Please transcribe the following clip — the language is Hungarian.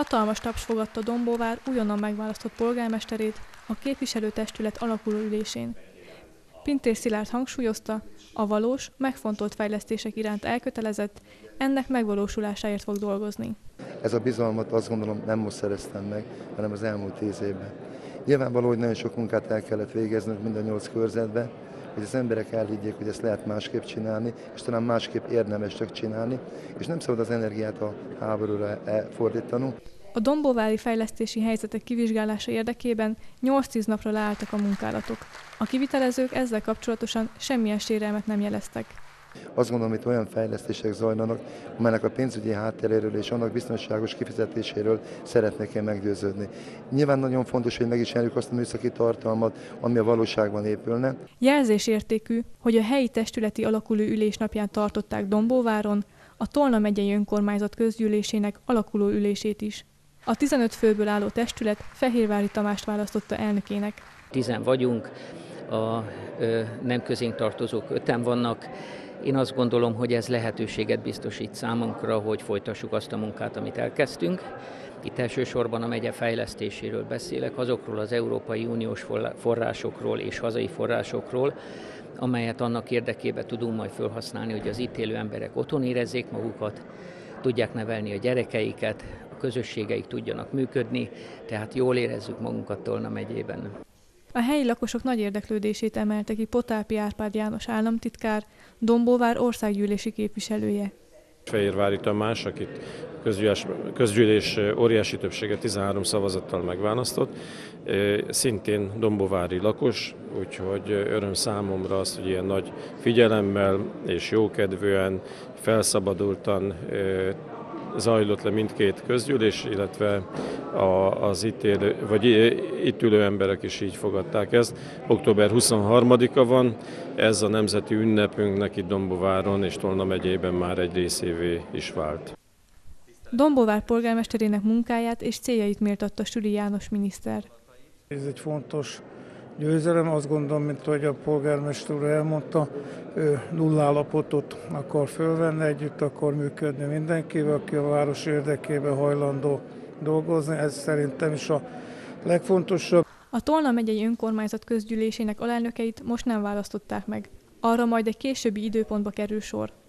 Hatalmas taps fogadta Dombóvár újonnan megválasztott polgármesterét a képviselőtestület alakuló ülésén. Pintér Szilárd hangsúlyozta, a valós, megfontolt fejlesztések iránt elkötelezett, ennek megvalósulásáért fog dolgozni. Ez a bizalmat azt gondolom nem most szereztem meg, hanem az elmúlt 10 évben. Nyilvánvaló, hogy nagyon sok munkát el kellett végeznünk mind a 8 körzetbe, hogy az emberek elhiggyék, hogy ezt lehet másképp csinálni, és talán másképp érdemes csak csinálni, és nem szabad az energiát a háborúra fordítanunk. A dombóvári fejlesztési helyzetek kivizsgálása érdekében 8-10 napra leálltak a munkálatok. A kivitelezők ezzel kapcsolatosan semmilyen sérelmet nem jeleztek. Azt gondolom, hogy olyan fejlesztések zajlanak, amelynek a pénzügyi hátteréről és annak biztonságos kifizetéséről szeretnék én meggyőződni. Nyilván nagyon fontos, hogy megismerjük azt a műszaki tartalmat, ami a valóságban épülne. Jelzésértékű, hogy a helyi testületi alakuló ülés napján tartották Dombóváron a Tolna Megyei Önkormányzat közgyűlésének alakuló ülését is. A 15 főből álló testület Fehérvári Tamást választotta elnökének. 10-en vagyunk, a nem közénk tartozók 5-en vannak. Én azt gondolom, hogy ez lehetőséget biztosít számunkra, hogy folytassuk azt a munkát, amit elkezdtünk. Itt elsősorban a megye fejlesztéséről beszélek, azokról az Európai Uniós forrásokról és hazai forrásokról, amelyet annak érdekében tudunk majd felhasználni, hogy az itt élő emberek otthon érezzék magukat, tudják nevelni a gyerekeiket, a közösségeik tudjanak működni, tehát jól érezzük magunkat Tolna megyében. A helyi lakosok nagy érdeklődését emelte ki Potápi Árpád János államtitkár, Dombóvár országgyűlési képviselője. Fehérvári Tamás, akit közgyűlés óriási többsége 13 szavazattal megválasztott, szintén dombóvári lakos, úgyhogy öröm számomra az, hogy ilyen nagy figyelemmel és jókedvűen, felszabadultan zajlott le mindkét közgyűlés, illetve az itt ülő emberek is így fogadták ezt. Október 23-a van, ez a nemzeti ünnepünknek itt Dombóváron és Tolna megyében már egy részévé is vált. Dombóvár polgármesterének munkáját és céljait méltatta Süli János miniszter. Ez egy fontos győzelem, azt gondolom, mint hogy a polgármester úr elmondta, nullállapotot akar fölvenni, együtt akar működni mindenkivel, aki a város érdekében hajlandó dolgozni, ez szerintem is a legfontosabb. A Tolna megyei önkormányzat közgyűlésének alelnökeit most nem választották meg, arra majd egy későbbi időpontba kerül sor.